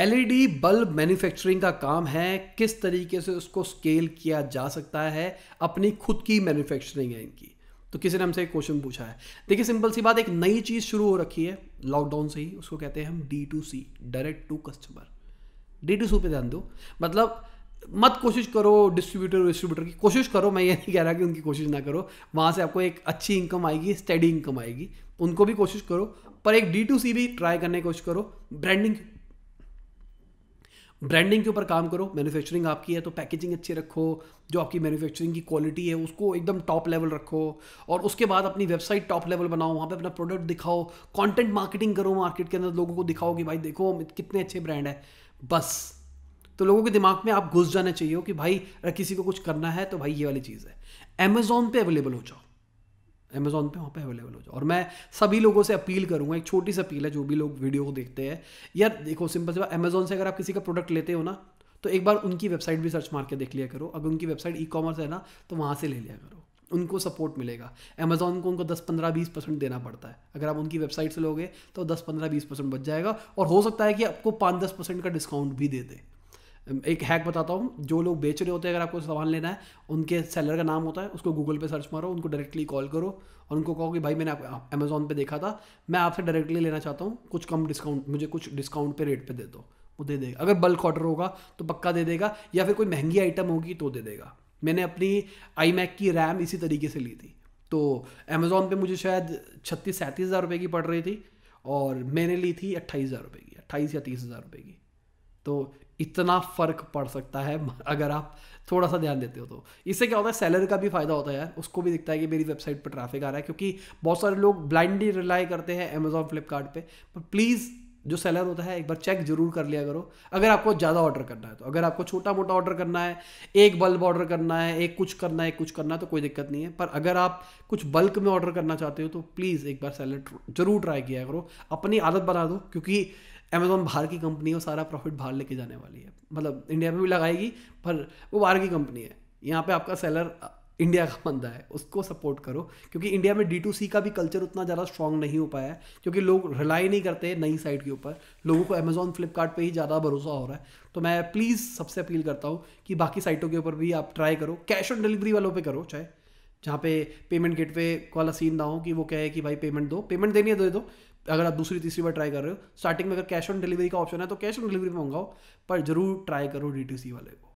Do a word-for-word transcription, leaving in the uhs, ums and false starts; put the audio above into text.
LED bulb manufacturing का काम है, किस तरीके से उसको स्केल किया जा सकता है, अपनी खुद की मैन्युफैक्चरिंग है इनकी। तो किसी ने हमसे एक क्वेश्चन पूछा है। देखिए सिंपल सी बात, एक नई चीज़ शुरू हो रखी है लॉकडाउन से ही, उसको कहते हैं हम D to C, direct to customer. D to C पे ध्यान दो, मतलब मत कोशिश करो डिस्ट्रीब्यूटर डिस्ट्रीब्यूटर की कोशिश करो, मैं ये नहीं कह रहा कि उनकी कोशिश ना करो, वहाँ से आपको एक अच्छी इनकम आएगी, स्टेडी इनकम आएगी, उनको भी कोशिश करो, पर एक डी टू सी भी ट्राई करने की कोशिश करो। ब्रांडिंग ब्रांडिंग के ऊपर काम करो, मैन्युफैक्चरिंग आपकी है तो पैकेजिंग अच्छी रखो, जो आपकी मैन्युफैक्चरिंग की क्वालिटी है उसको एकदम टॉप लेवल रखो, और उसके बाद अपनी वेबसाइट टॉप लेवल बनाओ, वहाँ पे अपना प्रोडक्ट दिखाओ, कंटेंट मार्केटिंग करो, मार्केट के अंदर लोगों को दिखाओ कि भाई देखो कितने अच्छे ब्रांड है। बस तो लोगों के दिमाग में आप घुस जाना चाहिए कि भाई किसी को कुछ करना है तो भाई ये वाली चीज़ है। अमेज़ॉन पर अवेलेबल हो जाओ, अमेज़ॉन पे वहाँ पे अवेलेबल हो जाओ। और मैं सभी लोगों से अपील करूँगा, एक छोटी सी अपील है जो भी लोग वीडियो को देखते हैं, यार देखो सिंपल सी बात, अमेज़ॉन से अगर आप किसी का प्रोडक्ट लेते हो ना तो एक बार उनकी वेबसाइट भी सर्च मार के देख लिया करो। अगर उनकी वेबसाइट ई कॉमर्स है ना तो वहाँ से ले लिया करो, उनको सपोर्ट मिलेगा। अमेज़ॉन को उनको दस पंद्रह बीस परसेंट देना पड़ता है, अगर आप उनकी वेबसाइट से लोगे तो दस पंद्रह बीस परसेंट बच जाएगा, और हो सकता है कि आपको पाँच दस परसेंट का डिस्काउंट भी दे दे। एक हैक बताता हूँ, जो लोग बेच रहे होते हैं अगर आपको सामान लेना है, उनके सेलर का नाम होता है, उसको गूगल पे सर्च मारो, उनको डायरेक्टली कॉल करो और उनको कहो कि भाई मैंने आप अमेज़ॉन पे देखा था, मैं आपसे डायरेक्टली लेना चाहता हूँ, कुछ कम डिस्काउंट, मुझे कुछ डिस्काउंट पे रेट पे दे दो। वो दे देगा, अगर बल्क ऑर्डर होगा तो पक्का दे देगा, या फिर कोई महंगी आइटम होगी तो दे देगा। मैंने अपनी आई मैक की रैम इसी तरीके से ली थी, तो अमेज़ॉन पर मुझे शायद छत्तीस सैंतीस हज़ार रुपये की पड़ रही थी और मैंने ली थी अट्ठाईस हज़ार रुपये की, अट्ठाईस या तीस हज़ार रुपये की। तो इतना फ़र्क पड़ सकता है अगर आप थोड़ा सा ध्यान देते हो तो। इससे क्या होता है, सेलर का भी फ़ायदा होता है यार, उसको भी दिखता है कि मेरी वेबसाइट पर ट्रैफिक आ रहा है, क्योंकि बहुत सारे लोग ब्लाइंडली रिलाई करते हैं अमेज़ॉन फ्लिपकार्ट पे। पर प्लीज़ जो सेलर होता है एक बार चेक जरूर कर लिया करो, अगर आपको ज़्यादा ऑर्डर करना है तो। अगर आपको छोटा मोटा ऑर्डर करना है, एक बल्ब ऑर्डर करना है, एक कुछ करना है, एक कुछ करना है तो कोई दिक्कत नहीं है, पर अगर आप कुछ बल्क में ऑर्डर करना चाहते हो तो प्लीज़ एक बार सेलर जरूर ट्राई किया करो, अपनी आदत बना दो, क्योंकि अमेज़ॉन बाहर की कंपनी है और सारा प्रॉफिट बाहर लेके जाने वाली है। मतलब इंडिया में भी लगाएगी पर वो बाहर की कंपनी है, यहाँ पे आपका सेलर इंडिया का बंदा है, उसको सपोर्ट करो, क्योंकि इंडिया में डी टू सी का भी कल्चर उतना ज़्यादा स्ट्रॉन्ग नहीं हो पाया है, क्योंकि लोग रिलाई नहीं करते नई साइट के ऊपर, लोगों को अमेज़ॉन फ्लिपकार्ट पे ही ज़्यादा भरोसा हो रहा है। तो मैं प्लीज़ सबसे अपील करता हूँ कि बाकी साइटों के ऊपर भी आप ट्राई करो, कैश ऑन डिलीवरी वालों पर करो, चाहे जहाँ पे पेमेंट गेटवे वाला सीन ना हो कि वो कहे कि भाई पेमेंट दो, पेमेंट देनी है दे दो। अगर आप दूसरी तीसरी बार ट्राई कर रहे हो, स्टार्टिंग में अगर कैश ऑन डिलीवरी का ऑप्शन है तो कैश ऑन डिलीवरी में मंगाओ, पर जरूर ट्राई करो डी टू सी वाले को।